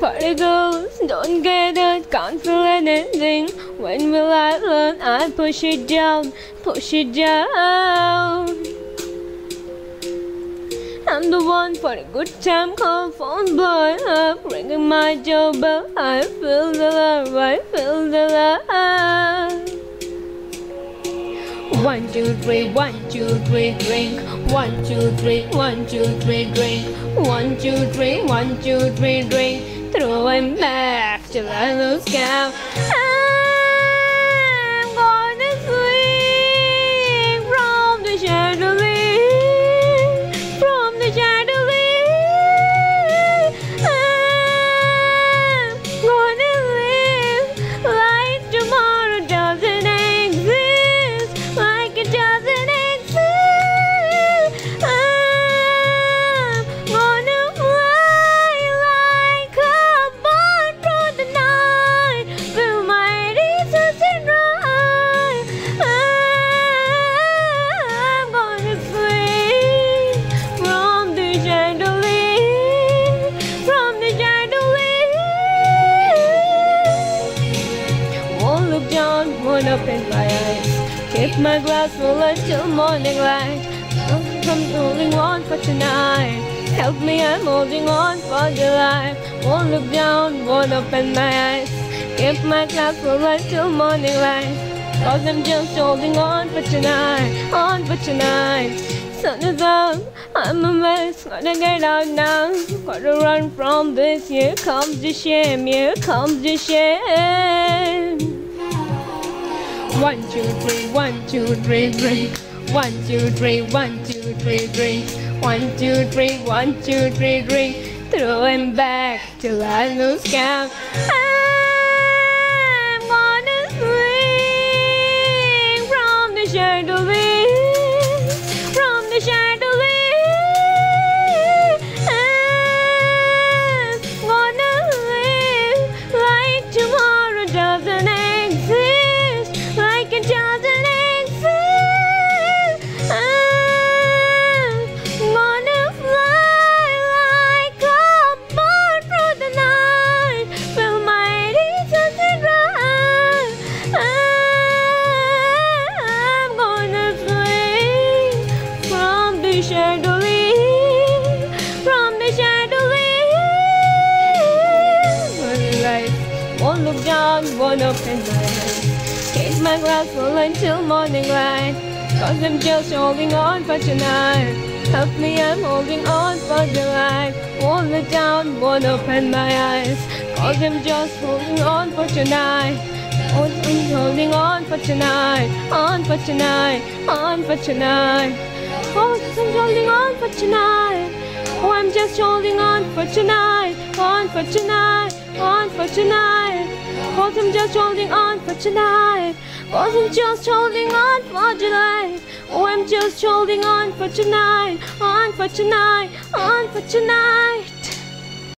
Party girls, don't get it, can't feel anything. When will I learn? I push it down, push it down. I'm the one for a good time, call phone blowing up, ringing my doorbell. I feel the love, I feel the love. 1, 2, 3, 1, 2, 3, drink. 1, 2, 3, 1, 2, 3, drink. 1, 2, 3, 1, 2, 3, drink. Throw him back till I lose count. I'm gonna swing from the chandelier. Up in my eyes, keep my glass full until morning light. I'm holding on for tonight. Help me, I'm holding on for the light. Won't look down, won't open my eyes. Keep my glass full until morning light. 'Cause I'm just holding on for tonight, on for tonight. Sun is up, I'm a mess, gotta get out now. Gotta run from this, here comes the shame, here comes the shame. 1, 2, 3, 1, 2, 3, drink. 1, 2, 3, 1, 2, 3, drink. 1, 2, 3, 1, 2, 3, drink. Throw him back till I lose count. I'm gonna swing from the chandelier, from the chandelier. Chandelier, from the chandelier. Morning light, won't look down, won't open my eyes. Take my glass full until morning light. 'Cause I'm just holding on for tonight. Help me, I'm holding on for the light. Won't look down, won't open my eyes. 'Cause I'm just holding on for tonight. I'm holding on for tonight, on for tonight, on for tonight. Oh, I'm holding on for tonight. Oh, I'm just holding on for tonight, on for tonight, on for tonight. Oh, I'm just holding on for tonight. Oh, I'm just holding on for tonight. Oh, I'm just holding on for tonight, on for tonight, on for tonight.